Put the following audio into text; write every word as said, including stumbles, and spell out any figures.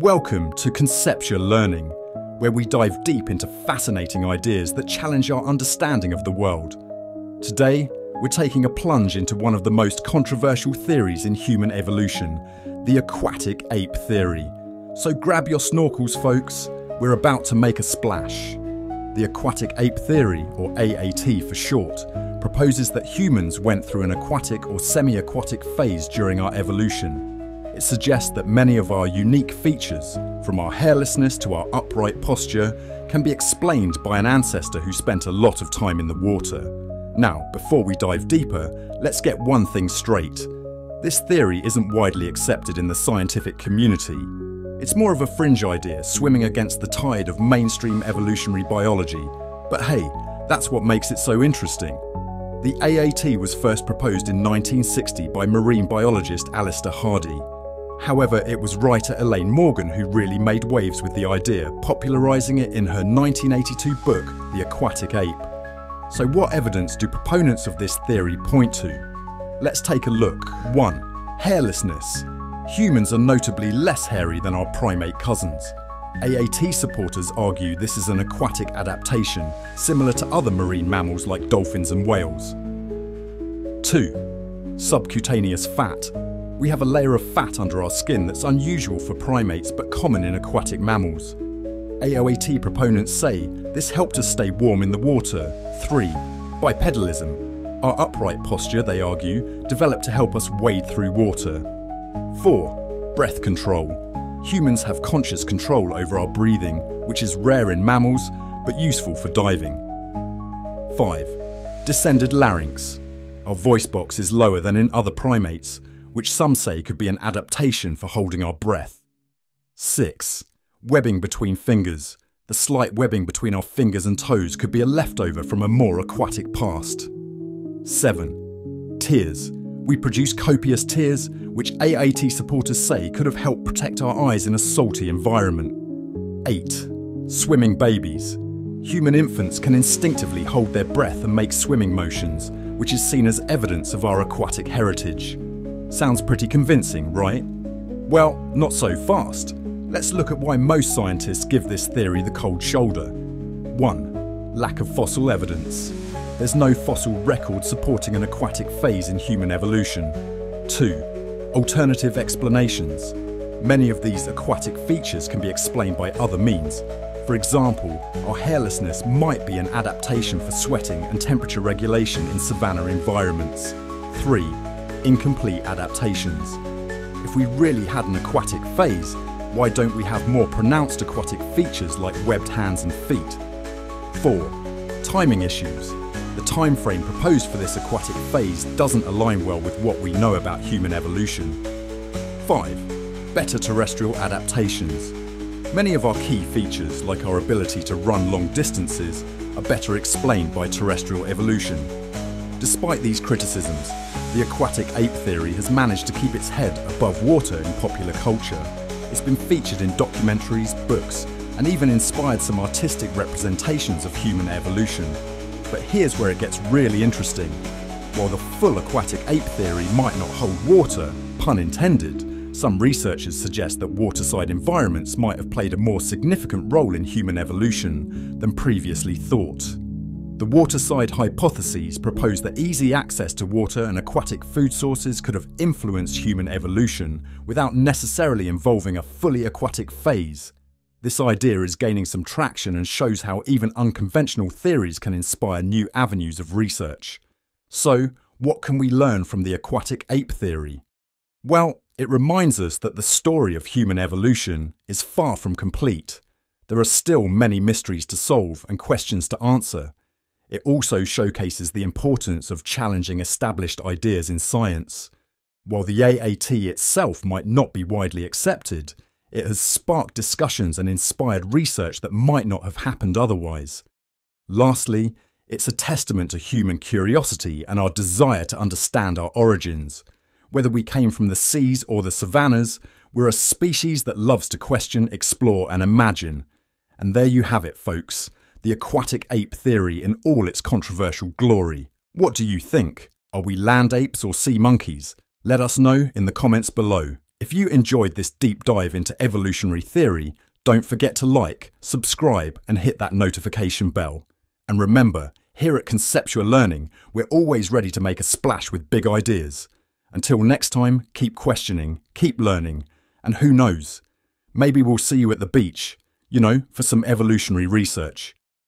Welcome to Conceptual Learning, where we dive deep into fascinating ideas that challenge our understanding of the world. Today, we're taking a plunge into one of the most controversial theories in human evolution, the aquatic ape theory. So grab your snorkels, folks. We're about to make a splash. The aquatic ape theory, or A A T for short, proposes that humans went through an aquatic or semi-aquatic phase during our evolution. It suggests that many of our unique features, from our hairlessness to our upright posture, can be explained by an ancestor who spent a lot of time in the water. Now, before we dive deeper, let's get one thing straight. This theory isn't widely accepted in the scientific community. It's more of a fringe idea swimming against the tide of mainstream evolutionary biology. But hey, that's what makes it so interesting. The A A T was first proposed in nineteen sixty by marine biologist Alistair Hardy. However, it was writer Elaine Morgan who really made waves with the idea, popularising it in her nineteen eighty-two book, The Aquatic Ape. So what evidence do proponents of this theory point to? Let's take a look. one. Hairlessness. Humans are notably less hairy than our primate cousins. A A T supporters argue this is an aquatic adaptation, similar to other marine mammals like dolphins and whales. two. Subcutaneous fat. We have a layer of fat under our skin that's unusual for primates but common in aquatic mammals. A A T proponents say this helped us stay warm in the water. three. Bipedalism. Our upright posture, they argue, developed to help us wade through water. four. Breath control. Humans have conscious control over our breathing, which is rare in mammals but useful for diving. five. Descended larynx. Our voice box is lower than in other primates, which some say could be an adaptation for holding our breath. six. Webbing between fingers. The slight webbing between our fingers and toes could be a leftover from a more aquatic past. seven. Tears. We produce copious tears, which A A T supporters say could have helped protect our eyes in a salty environment. eight. Swimming babies. Human infants can instinctively hold their breath and make swimming motions, which is seen as evidence of our aquatic heritage. Sounds pretty convincing, right? Well, not so fast. Let's look at why most scientists give this theory the cold shoulder. one. Lack of fossil evidence. There's no fossil record supporting an aquatic phase in human evolution. two. Alternative explanations. Many of these aquatic features can be explained by other means. For example, our hairlessness might be an adaptation for sweating and temperature regulation in savanna environments. three. Incomplete adaptations. If we really had an aquatic phase, why don't we have more pronounced aquatic features like webbed hands and feet? four. Timing issues. The time frame proposed for this aquatic phase doesn't align well with what we know about human evolution. five. Better terrestrial adaptations. Many of our key features, like our ability to run long distances, are better explained by terrestrial evolution. Despite these criticisms, the aquatic ape theory has managed to keep its head above water in popular culture. It's been featured in documentaries, books, and even inspired some artistic representations of human evolution. But here's where it gets really interesting. While the full aquatic ape theory might not hold water, pun intended, some researchers suggest that waterside environments might have played a more significant role in human evolution than previously thought. The waterside hypotheses propose that easy access to water and aquatic food sources could have influenced human evolution without necessarily involving a fully aquatic phase. This idea is gaining some traction and shows how even unconventional theories can inspire new avenues of research. So, what can we learn from the aquatic ape theory? Well, it reminds us that the story of human evolution is far from complete. There are still many mysteries to solve and questions to answer. It also showcases the importance of challenging established ideas in science. While the A A T itself might not be widely accepted, it has sparked discussions and inspired research that might not have happened otherwise. Lastly, it's a testament to human curiosity and our desire to understand our origins. Whether we came from the seas or the savannas, we're a species that loves to question, explore, and imagine. And there you have it, folks. The aquatic ape theory in all its controversial glory. What do you think? Are we land apes or sea monkeys? Let us know in the comments below. If you enjoyed this deep dive into evolutionary theory, don't forget to like, subscribe, and hit that notification bell. And remember, here at Conceptual Learning, we're always ready to make a splash with big ideas. Until next time, keep questioning, keep learning, and who knows, maybe we'll see you at the beach, you know, for some evolutionary research.